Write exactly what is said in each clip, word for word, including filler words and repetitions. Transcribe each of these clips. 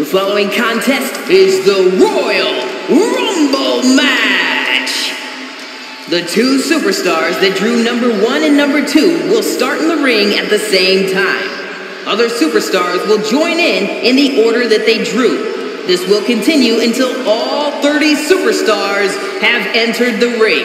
The following contest is the Royal Rumble match. The two superstars that drew number one and number two will start in the ring at the same time. Other superstars will join in in the order that they drew. This will continue until all thirty superstars have entered the ring.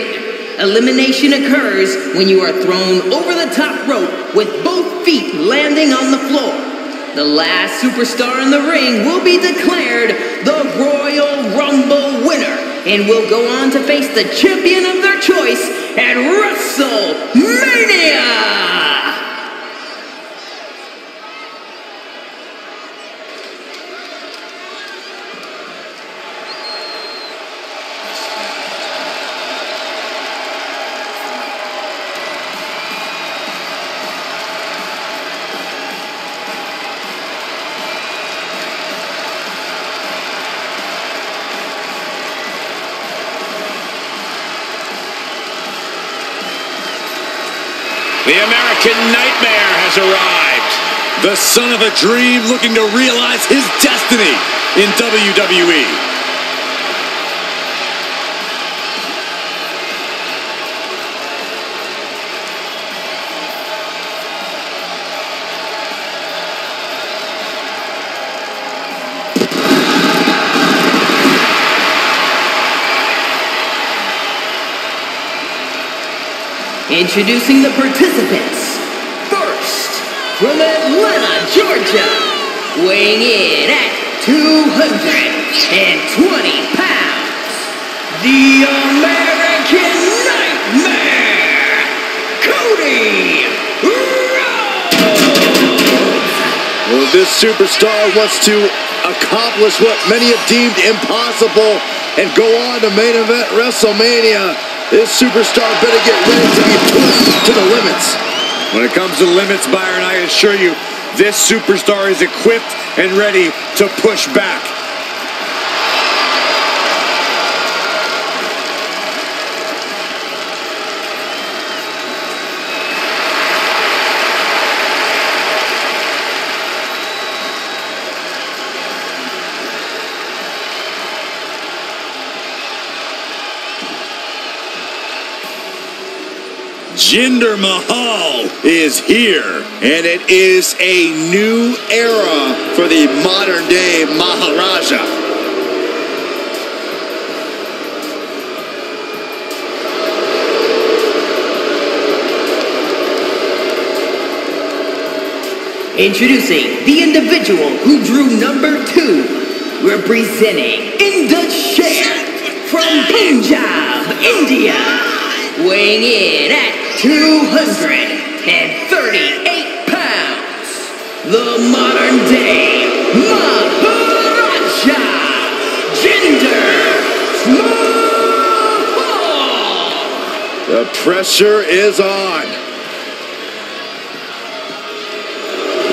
Elimination occurs when you are thrown over the top rope with both feet landing on the floor. The last superstar in the ring will be declared the Royal Rumble winner and will go on to face the champion of their choice at WrestleMania! The American Nightmare has arrived. The son of a dream looking to realize his destiny in W W E. Introducing the participants. First, from Atlanta, Georgia, weighing in at two hundred twenty pounds, the American Nightmare, Cody Rhodes! Well, this superstar wants to accomplish what many have deemed impossible and go on to main event WrestleMania. This superstar better get ready to be pushed to the limits. When it comes to limits, Byron, I assure you, this superstar is equipped and ready to push back. Jinder Mahal is here, and it is a new era for the modern-day Maharaja. Introducing the individual who drew number two, representing Inda Sher from Punjab, India, weighing in at two hundred thirty-eight pounds, the modern-day Maharaja, Jinder Mahal. The pressure is on.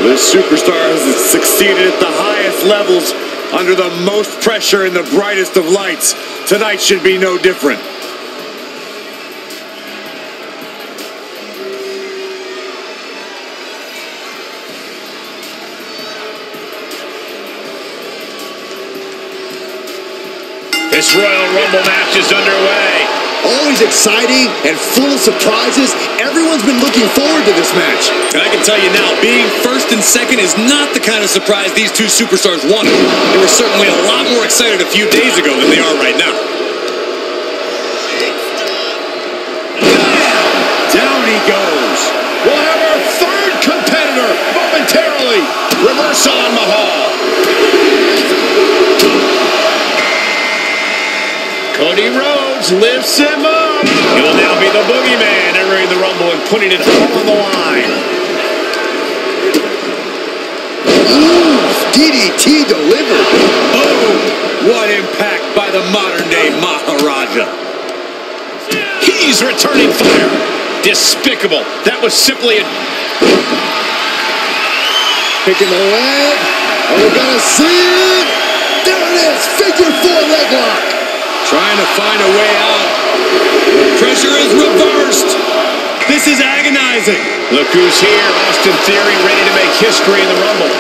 This superstar has succeeded at the highest levels under the most pressure in the brightest of lights. Tonight should be no different. This Royal Rumble match is underway. Always exciting and full of surprises. Everyone's been looking forward to this match. And I can tell you now, being first and second is not the kind of surprise these two superstars wanted. They were certainly a lot more excited a few days ago than they are right now. Down he goes. We'll have our third competitor momentarily. Reverse on Mahal. Cody Rhodes lifts him up. He will now be the boogeyman entering the Rumble and putting it all on the line. Ooh, D D T delivered. Boom! What impact by the modern-day Maharaja. He's returning fire. Despicable. That was simply a... Picking the leg. Are we going to see it? There it is. Figure four leg lock. Trying to find a way out. Pressure is reversed. This is agonizing. Look who's here. Austin Theory ready to make history in the Rumble.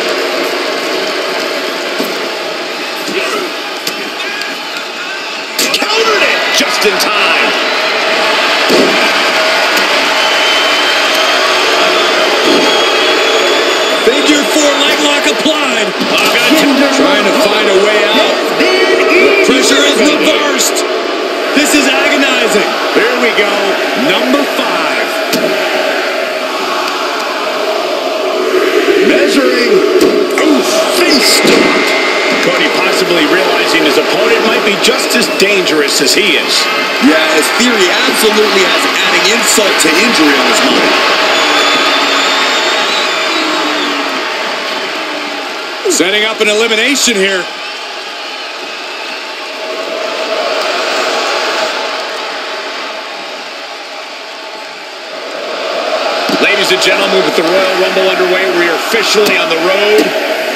Figure four leg lock applied. Oh, trying to find a way out. The pressure is reversed. This is agonizing. Here we go. Number five. Measuring. Oh, face stomp. Cody possibly realizing his opponent might be just as dangerous as he is. Yeah, his theory absolutely has adding insult to injury on his mind. Setting up an elimination here. Ladies and gentlemen, with the Royal Rumble underway, we are officially on the road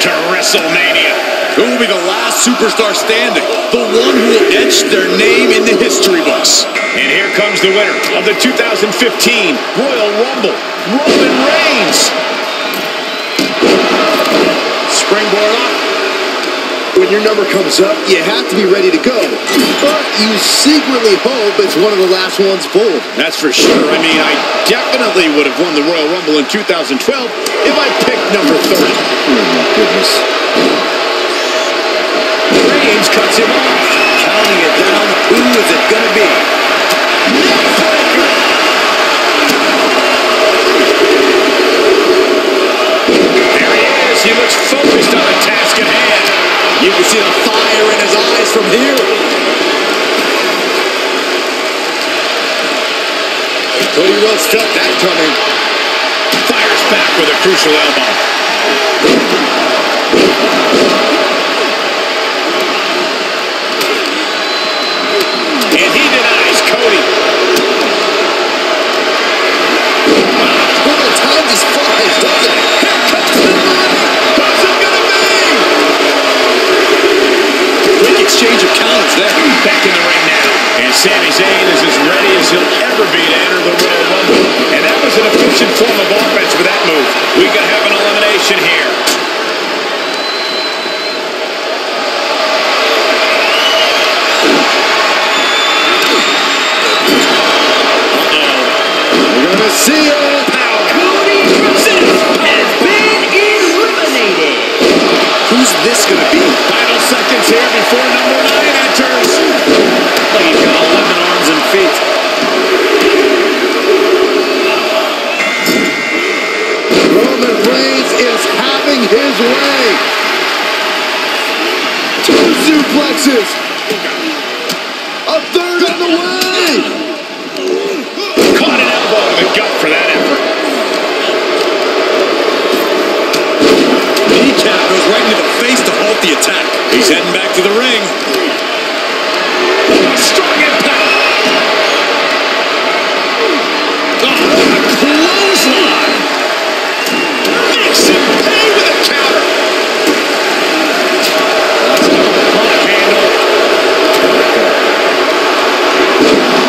to WrestleMania. Who will be the last superstar standing? The one who will etch their name in the history books. And here comes the winner of the two thousand fifteen Royal Rumble, Roman Reigns. Springboard up. When your number comes up, you have to be ready to go. But you secretly hope it's one of the last ones pulled. That's for sure. I mean, I definitely would have won the Royal Rumble in two thousand twelve if I picked number thirty. Oh, my goodness. Reigns cuts him off. Counting it down. Who is it going to be? Neckbreaker! He looks focused on the task at hand. You can see the fire in his eyes from here. Cody Rhodes felt that coming. Fires back with a crucial elbow. And he denies Cody. What a time this flies, doesn't it? Here comes the money! What's it gonna be? Quick exchange of counters there. Back in the ring now. And Sami Zayn is as ready as he'll ever be to enter the Royal Rumble. And that was an efficient form of offense with that move. We could have an elimination here. Uh-oh. We're gonna see it. Who's this going to be? Final seconds here before number nine enters. Look, he's got eleven arms and feet. Roman Reigns is having his way. Two suplexes. A third on the way. Caught an elbow in the gut for that effort. Goes right into the face to halt the attack. He's heading back to the ring. Strong impact. Oh, what a clothesline. Makes him pay with a counter. Hot handle.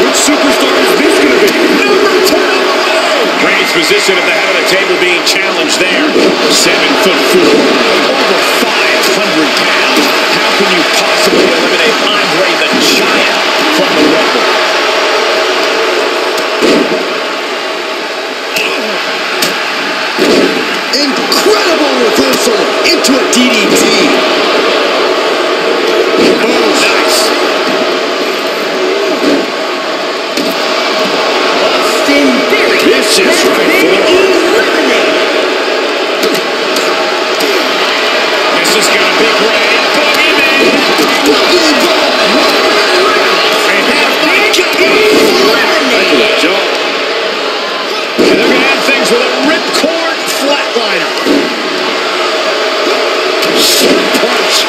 Which superstar is this going to be? Number ten on the way. Reigns' position at the head of the table being challenged there. Seven foot four. five hundred pounds. How can you possibly eliminate Andre the Giant from the Rumble? Incredible reversal into a D D T. Oh, nice. Austin Theory. This is right for It's going to be great. Boogeyman. And that might get eliminated. And they're going to have things with a ripcord flatliner. Punch.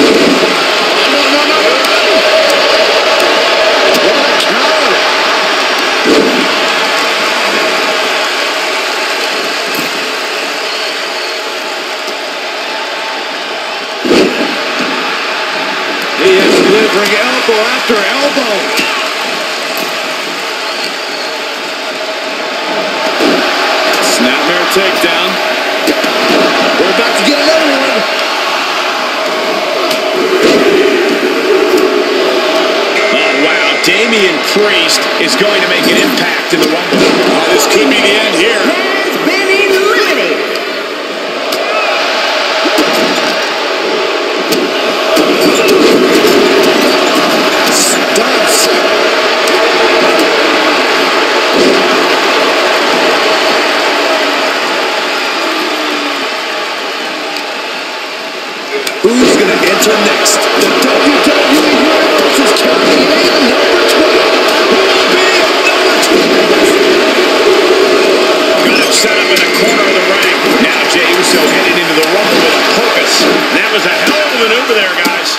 No, no, no, no. What a counter. Delivering elbow after elbow. Snapmare takedown. We're about to get another one. Oh, wow. Damian Priest is going to make an impact in the Rumble. Oh, this could be the end here. Has been eliminated. matches are next. The W W E Universe is counting in number twelve. Who will be number twelve? Gonna set him in the corner of the ring. Now Jey Uso headed into the Rumble with a purpose. That was a hell of a maneuver there, guys.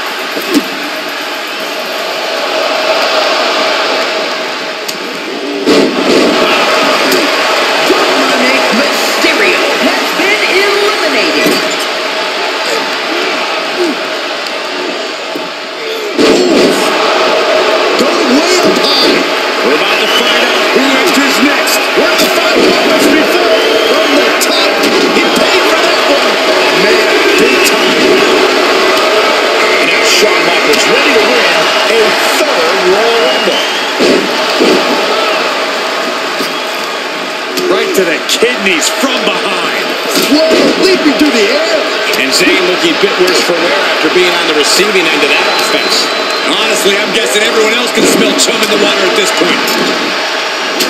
To the kidneys from behind. Whoa, leaping through the air. And Zayn looking a bit worse for wear after being on the receiving end of that offense. Honestly, I'm guessing everyone else can smell chum in the water at this point.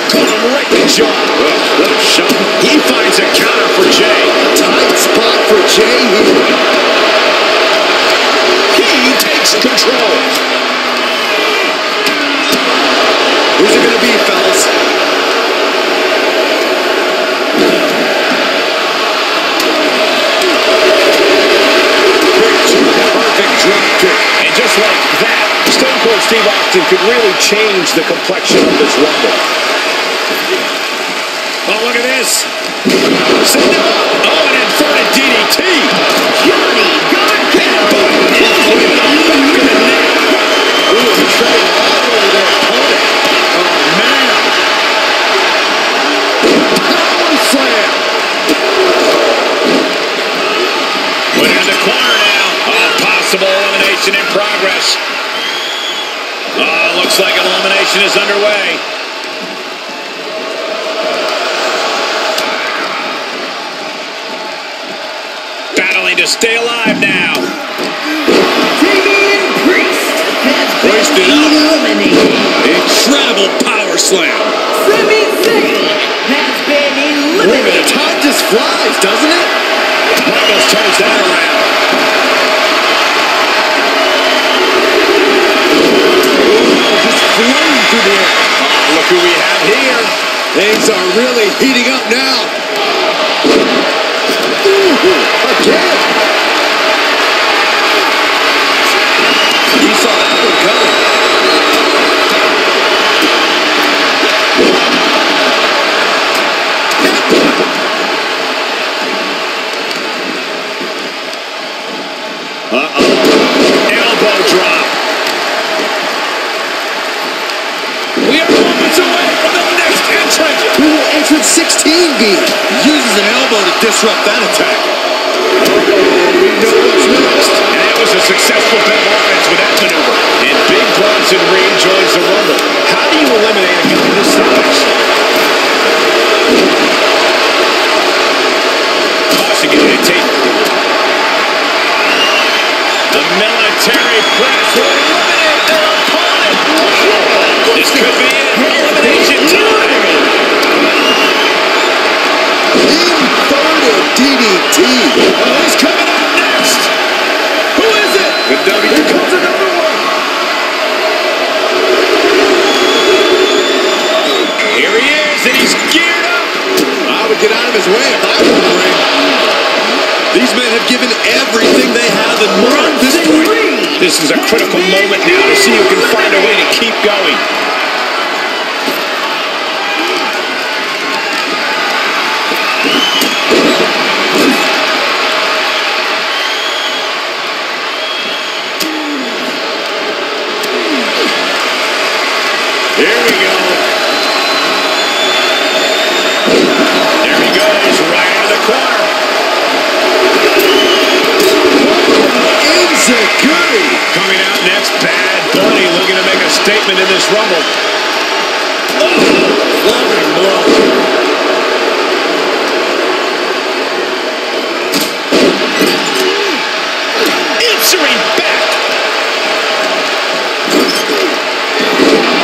Caught him right in the jaw. Ugh, what a shot. He finds a counter for Jey. Tight spot for Jey here. He takes control. Who's it going to be, fellas? And just like that, Stone Cold Steve Austin could really change the complexion of this Rumble. Oh, look at this. Set him up. Oh, an inverted D D T. Johnny, God, headbutt. Including the back of the neck. Ooh, he's trying all over their opponent. Oh, man. Power slam. Put it in the corner now. Possible elimination in progress. Oh, looks like an elimination is underway. Battling to stay alive now. Damian Priest has been eliminated. Incredible power slam. Sami Zayn has been eliminated. Wait a minute, time just flies, doesn't it? Michaels turns that around. Flew through the air. Oh, look who we have here. Things are really heating up now. Ooh, again. He saw that one coming. Uh-oh. Elbow drop. sixteen B uses an elbow to disrupt that attack. We know what's next. And it was a successful performance with that maneuver. And Big Bronson Reed joins the Rumble. How do you eliminate a guy this size? Tossing it in a tape. The military press will eliminate their opponent. This could be an elimination time. Inverted D D T. Oh, he's coming up next. Who is it? The W. Here comes another one. Here he is, and he's geared up. I would get out of his way if I were in the ring. These men have given everything they have and more at this point. This is a critical moment now to see who can find a way to keep going. Statement in this Rumble. Oh, loving blow. Answering back.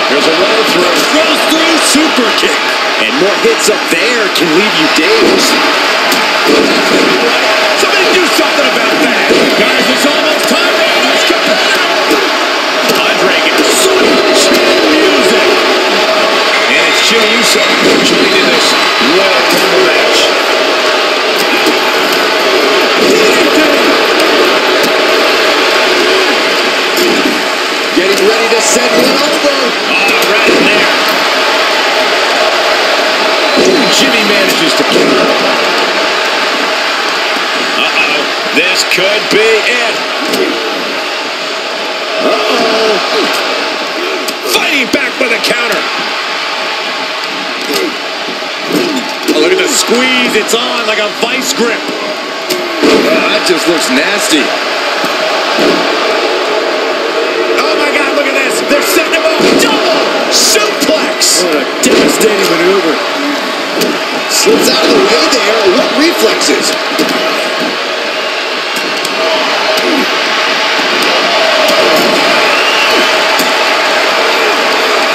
There's a roll through. Rolls through super kick. And more hits up there can leave you dazed. Somebody do something about that. Guys, it's almost time right now. This could be it. Uh-oh. Fighting back with a counter. Oh, look at the squeeze. It's on like a vice grip. Oh, that just looks nasty. Oh, my God. Look at this. They're setting him up. Double suplex. What a devastating maneuver. Slips out of the way there. What reflexes?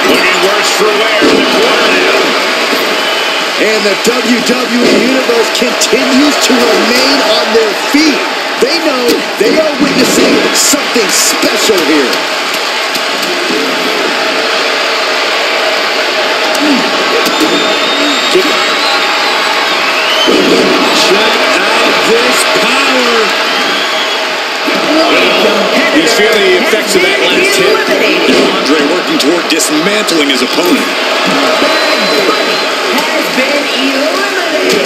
Looking worse for wear in the corner now. And the W W E Universe continues to remain on their feet. They know they are witnessing something special here. Check out this power. Well, you feel the effects of that last hit. Andre working toward dismantling his opponent.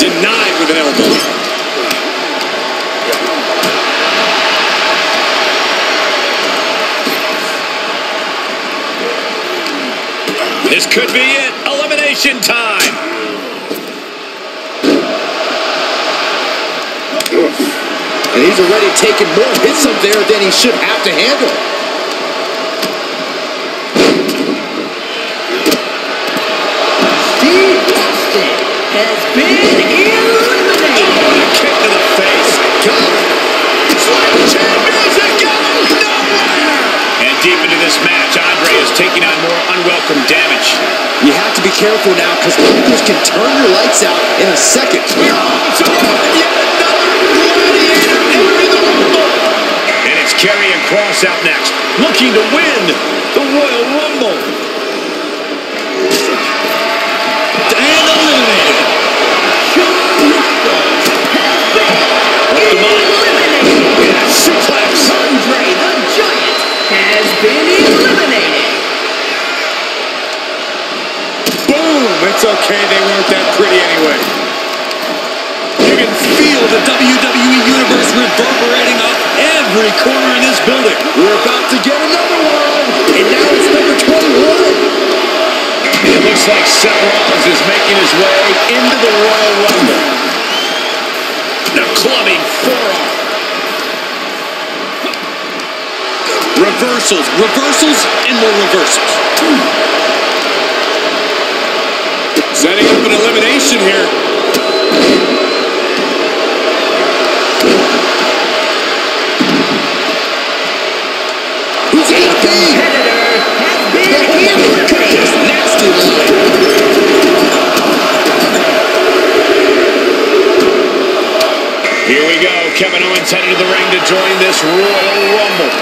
Denied with an elbow. This could be it. Elimination time. And he's already taken more hits up there than he should have to handle. Steve Austin has been eliminated. Oh, a kick to the face. Got it. Slam jam music going nowhere. And deep into this match, Andre is taking on more unwelcome damage. You have to be careful now, because locals can turn your lights out in a second. We're on to Karrion Kross out next, looking to win the Royal Rumble. And eliminated. Up the mic. Eliminated. Suplex. Andre the Giant has been eliminated. Boom! It's okay, they weren't that pretty anyway. You can feel the W W E Universe reverberating off every corner in this building. We're about to get another one, and now it's number twenty-one. It looks like Seth Rollins is making his way into the Royal Rumble. The clubbing forearm. Reversals, reversals, and more reversals. Setting up an elimination here. Here we go. Kevin Owens headed to the ring to join this Royal Rumble.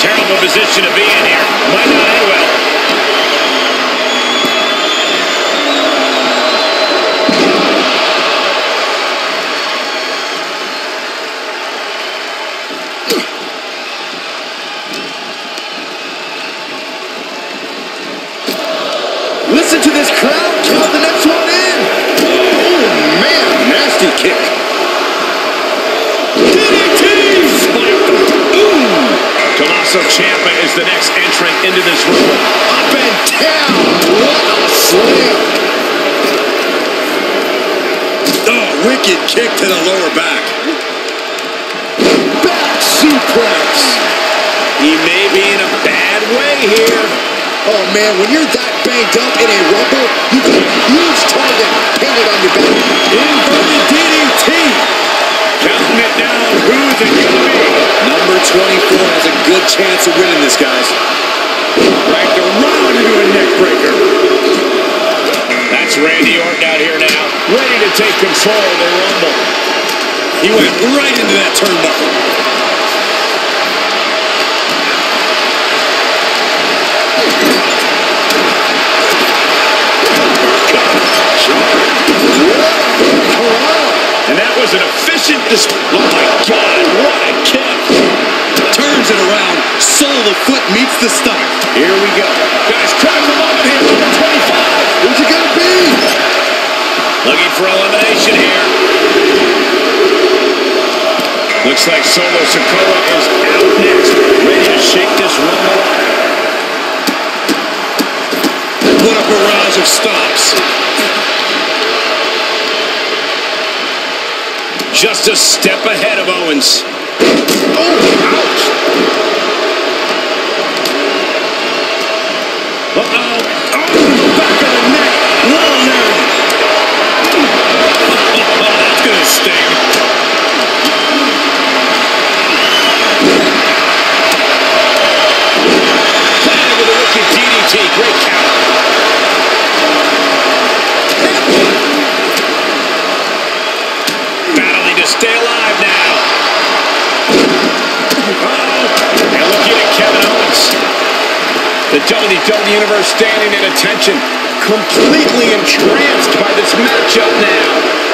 Terrible position to be in here. Might not end well. Listen to this crowd count the next one in. Oh, man, nasty kick. D D T! Spiked. Ooh. Tommaso Ciampa is the next entrant into this room. Up and down. What a slam. Oh, wicked kick to the lower back. Back suplex. He may be in a bad way here. Oh, man, when you're that banged up in a rumble, you got a huge target painted on your back. Inverted D D T. Counting it down. Who's it going to be? Number twenty-four has a good chance of winning this, guys. Racked around into a neck breaker. That's Randy Orton out here now, ready to take control of the rumble. He went right into that turnbuckle. And that was an efficient display. Oh my God, what a kick. Turns it around. Sole of the foot meets the stomach. Here we go. Guys, crowd's a moment here. Number twenty-five. Who's it going to be? Looking for elimination here. Looks like Solo Sikoa is out next, ready to shake this rumble up. What a barrage of stops. Just a step ahead of Owens. Oh, ouch. Uh-oh. Oh, back of the neck. Well done. Oh, that's going to sting. Planted with a wicked D D T. Great count. Battling to stay alive now. Uh-oh. And looking at Kevin Owens. The W W E Universe standing at attention, completely entranced by this matchup now.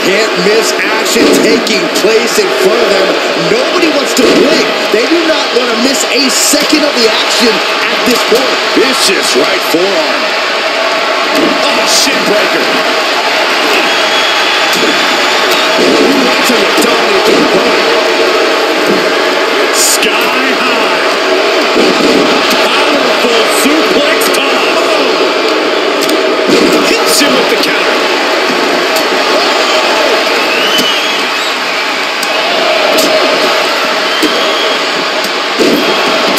Can't miss action taking place in front of them. Nobody wants to blink. They do not want to miss a second of the action at this point. Vicious right forearm. Oh, shin breaker. Watching it dominate the opponent. Sky high. Powerful suplex bomb. Oh. Hits him with the counter. Oh.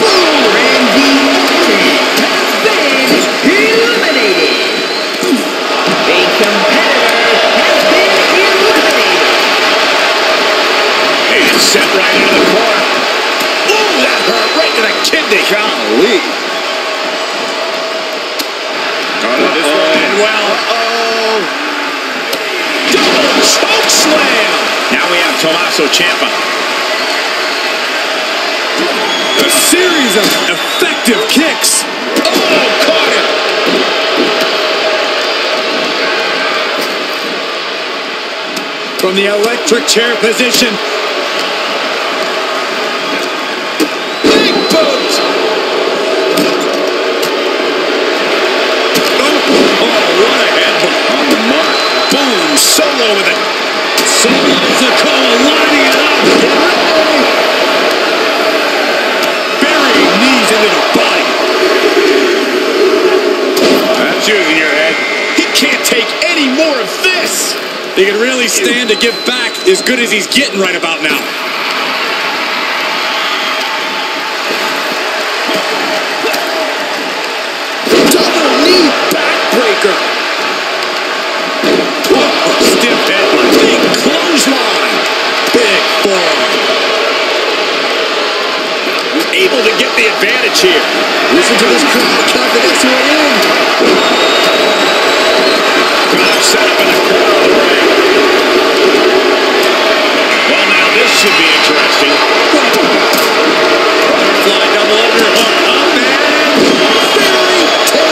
Boom. Randy Orton has been eliminated. A competitor has been eliminated. He's set right into the corner. Ooh, that hurt right to the kidney. Golly. Tommaso Ciampa. A series of effective kicks. Oh, caught him. From the electric chair position. Big boot. Oh, oh, what a headbutt on the mark. Boom, Solo with it. Solo Sikoa lining it up. Burying knees into the body. That's using your head. He can't take any more of this. He can really stand to give back as good as he's getting right about now. Double knee backbreaker. Stiff headbutt. Clothesline. Big forearm. Able to get the advantage here. Listen to this crowd clapping its way in. Good setup in the crowd. Well, now this should be interesting. Fly double under hook up and very tail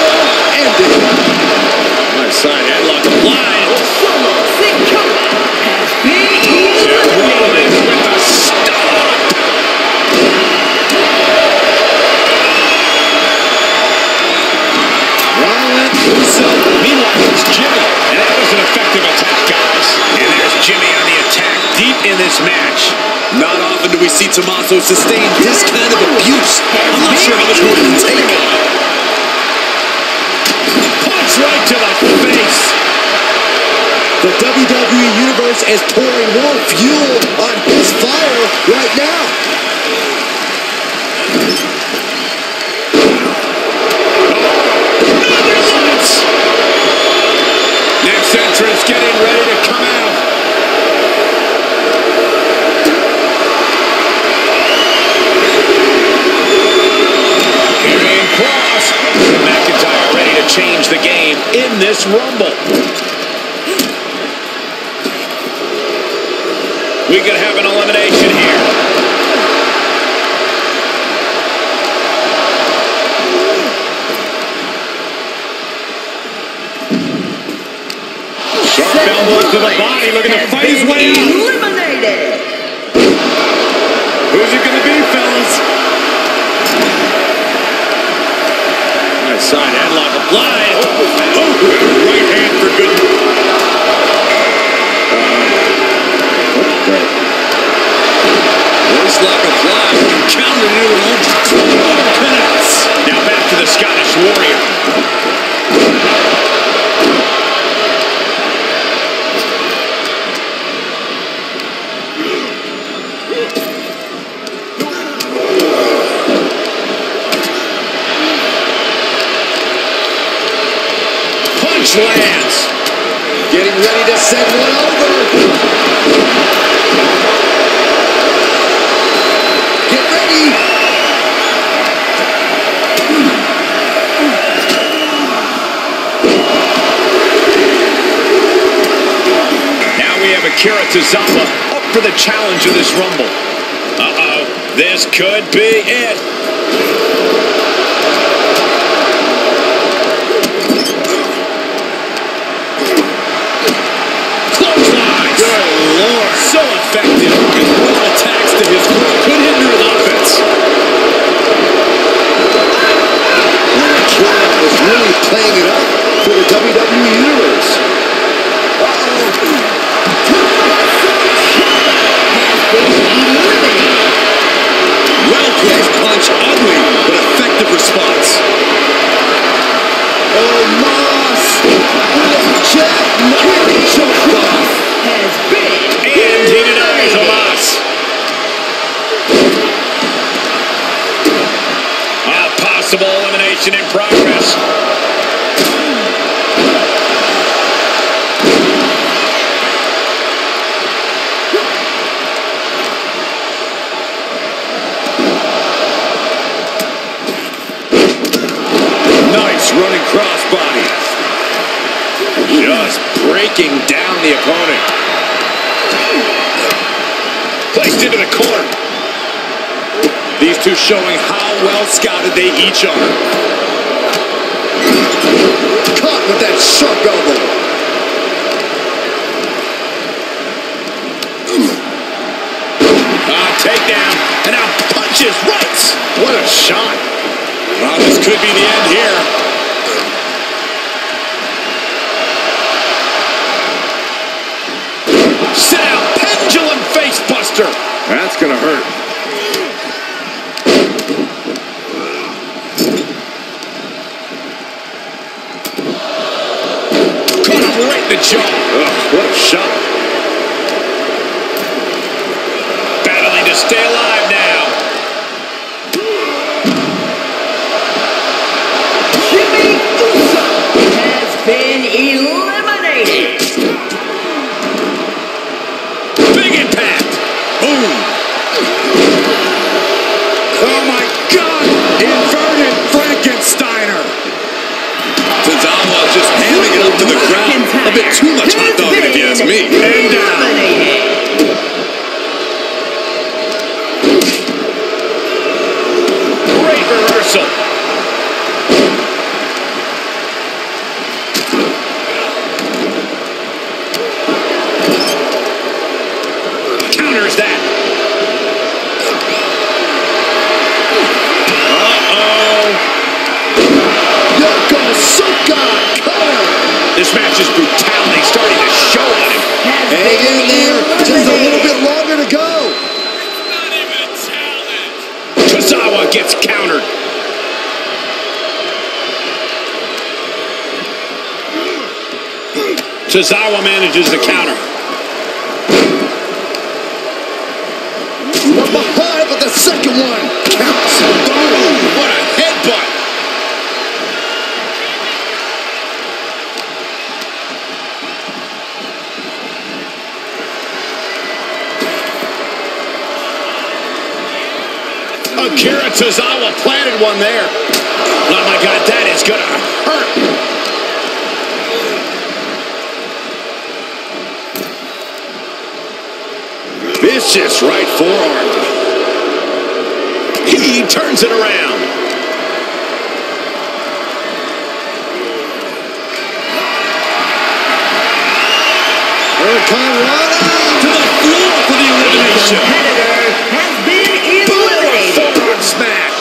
ending. Right side headlock applied. Match. Not often do we see Tommaso sustain this kind of abuse. I'm not sure how much more he can take it. Punch right to the face. The W W E Universe is pouring more fuel on his fire right now. Another lance. Next entrance getting ready to come out. McIntyre ready to change the game in this rumble. We could have an elimination here. Sharp elbows to the body, looking to fight his way out. Eliminated. Who's it going to be, fellas? Side headlock applied. Oh, oh, right hand for good. Uh, slap of glass. Count the new one. twelve minutes. Now back to the Scottish Warrior. Punch lands. Getting ready to send one over. Get ready. Now we have Akira Tozawa up for the challenge of this Rumble. Uh-oh. This could be it. So effective, his little attacks to his core could hinder his offense. Akira is really playing it up for the W W E Universe. Well-placed punch, ugly, but effective response. Oh, Moss! Check! Moss has been! And he denies a loss. A possible elimination in progress. Nice running crossbody. Just breaking down the opponent. Placed into the corner. These two showing how well scouted they each are. Caught with that sharp elbow. Ah, takedown, and now punches right. What a shot. Wow, this could be the end here. That's gonna hurt. Caught him right in the jaw. Ugh, what a shot. Battling to stay alive now. Jimmy Uso has been eliminated. Big impact. Oh my God! Inverted Frankensteiner! Tozawa just handing it up to the crowd. A bit too much hot dog if you ask me. And down. Great reversal. Counters that. This match's brutality starting to show on him. And he's in there. Just a little bit longer to go. It's not even a challenge. Tozawa gets countered. Tozawa manages the counter. From behind, but the second one counts. Oh, what a headbutt. Akira Tozawa planted one there. Oh my God, that is gonna hurt. Vicious right forearm. He turns it around. Hurricane Rana to the floor for the elimination. Has been eliminated. Smash.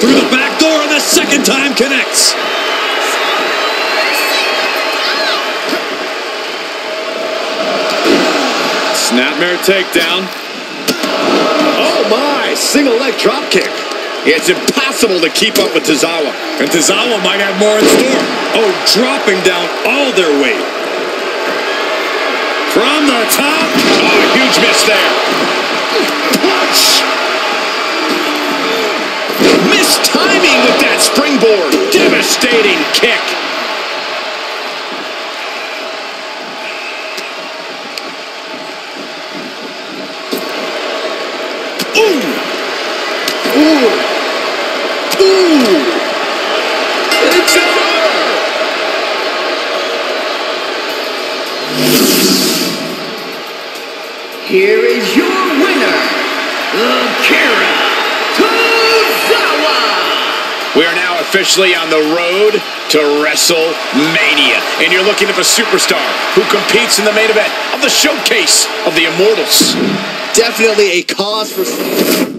Through the back door and the second time connects. Snapmare takedown. Oh my, single leg drop kick. It's impossible to keep up with Tozawa. And Tozawa might have more in store. Oh, dropping down all their weight. From the top. Oh, a huge miss there. Punch. Missed timing with that springboard. Devastating kick. Here is your winner, Akira Tozawa. We are now officially on the road to WrestleMania. And you're looking at a superstar who competes in the main event of the showcase of the Immortals. Definitely a cause for...